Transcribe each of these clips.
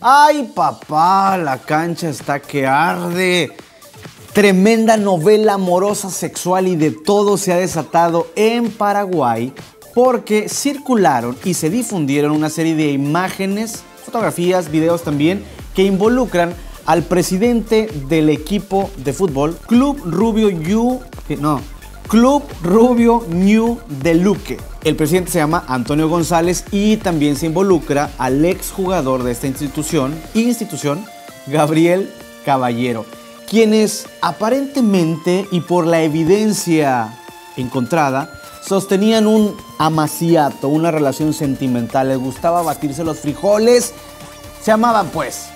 ¡Ay, papá! La cancha está que arde. Tremenda novela amorosa, sexual y de todo se ha desatado en Paraguay porque circularon y se difundieron una serie de imágenes, fotografías, videos también que involucran al presidente del equipo de fútbol Club Rubio Ñu de Luque. El presidente se llama Antonio González y también se involucra al exjugador de esta institución, Gabriel Caballero, quienes aparentemente y por la evidencia encontrada sostenían un amaciato, una relación sentimental. Les gustaba batirse los frijoles, se amaban pues.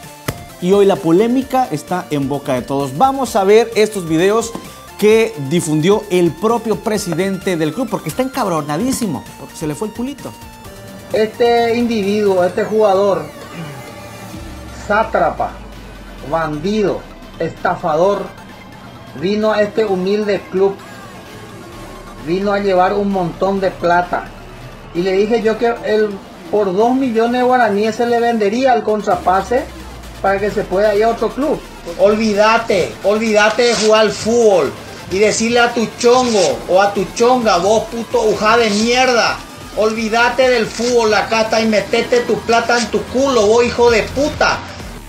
Y hoy la polémica está en boca de todos. Vamos a ver estos videos que difundió el propio presidente del club, porque está encabronadísimo, porque se le fue el culito. Este individuo, este jugador, sátrapa, bandido, estafador, vino a este humilde club, vino a llevar un montón de plata. Y le dije yo que por 2 millones de guaraníes se le vendería el contrapase para que se pueda ir a otro club. Olvídate de jugar al fútbol y decirle a tu chongo o a tu chonga, vos puto ujá de mierda, olvídate del fútbol acá está y metete tu plata en tu culo, vos hijo de puta.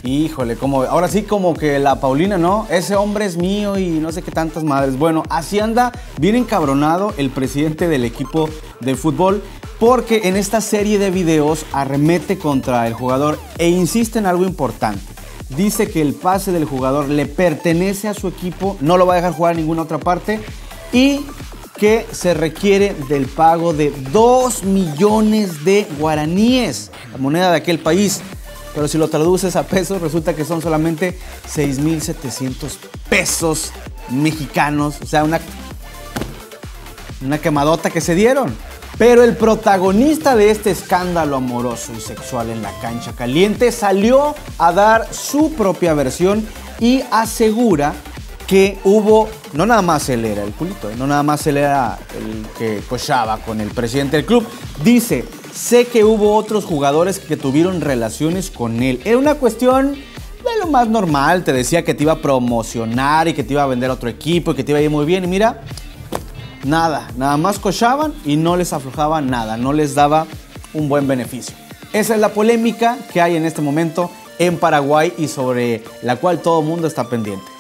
Híjole, como ahora sí como que la Paulina, ¿no? Ese hombre es mío y no sé qué tantas madres. Bueno, así anda bien encabronado el presidente del equipo de fútbol porque en esta serie de videos arremete contra el jugador e insiste en algo importante. Dice que el pase del jugador le pertenece a su equipo, no lo va a dejar jugar en ninguna otra parte y que se requiere del pago de 2 millones de guaraníes, la moneda de aquel país. Pero si lo traduces a pesos, resulta que son solamente 6.700 pesos mexicanos. O sea, una quemadota que se dieron. Pero el protagonista de este escándalo amoroso y sexual en la cancha caliente salió a dar su propia versión y asegura que hubo... No nada más él era el culito, no nada más él era el que cochaba con el presidente del club. Dice... Sé que hubo otros jugadores que tuvieron relaciones con él. Era una cuestión de lo más normal. Te decía que te iba a promocionar y que te iba a vender a otro equipo y que te iba a ir muy bien. Y mira, nada más cochaban y no les aflojaba nada. No les daba un buen beneficio. Esa es la polémica que hay en este momento en Paraguay y sobre la cual todo el mundo está pendiente.